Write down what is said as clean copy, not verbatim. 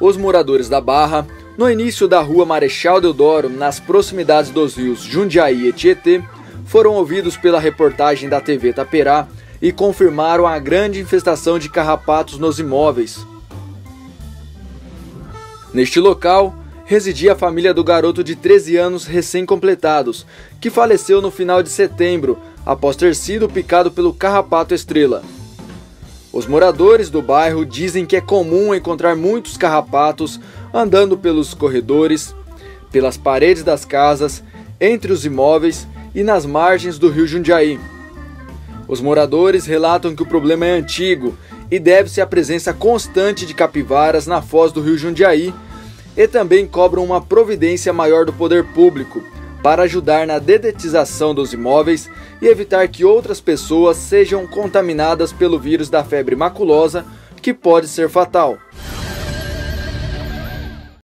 os moradores da Barra, no início da Rua Marechal Deodoro, nas proximidades dos rios Jundiaí e Tietê, foram ouvidos pela reportagem da TV Taperá e confirmaram a grande infestação de carrapatos nos imóveis. Neste local, residia a família do garoto de 13 anos recém-completados, que faleceu no final de setembro, após ter sido picado pelo carrapato estrela. Os moradores do bairro dizem que é comum encontrar muitos carrapatos andando pelos corredores, pelas paredes das casas, entre os imóveis e nas margens do Rio Jundiaí. Os moradores relatam que o problema é antigo e deve-se à presença constante de capivaras na foz do Rio Jundiaí, e também cobram uma providência maior do poder público para ajudar na dedetização dos imóveis e evitar que outras pessoas sejam contaminadas pelo vírus da febre maculosa, que pode ser fatal.